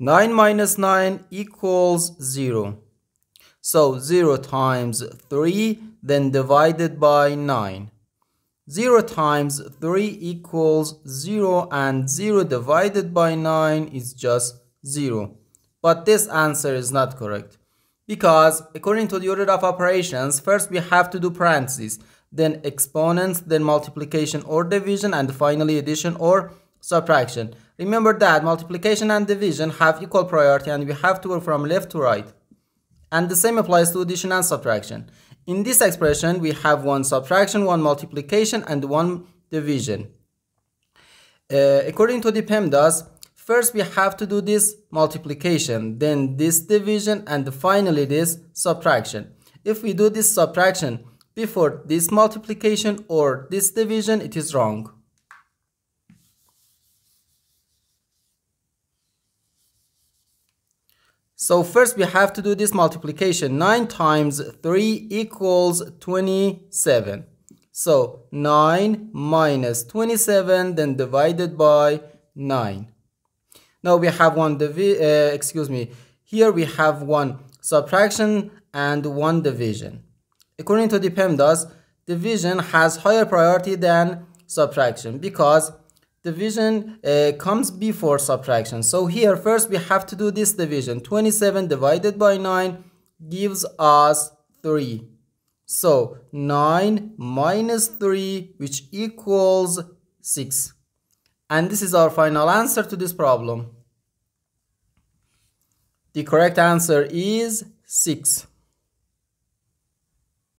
9 minus 9 equals 0. So 0 times 3 then divided by 9. 0 times 3 equals 0 and 0 divided by 9 is just 0. But this answer is not correct. Because according to the order of operations, first we have to do parentheses, then exponents, then multiplication or division, and finally addition or subtraction. Remember that multiplication and division have equal priority and we have to work from left to right. And the same applies to addition and subtraction. In this expression, we have one subtraction, one multiplication, and one division. According to the PEMDAS, first we have to do this multiplication, then this division, and finally this subtraction. If we do this subtraction before this multiplication or this division, it is wrong. So first we have to do this multiplication. 9 times 3 equals 27. So 9 minus 27 then divided by 9. Now we have one here we have one subtraction and one division. According to the PEMDAS, division has higher priority than subtraction because division comes before subtraction. So here first we have to do this division. 27 divided by 9 gives us 3. So 9 minus 3, which equals 6. And this is our final answer to this problem. The correct answer is 6.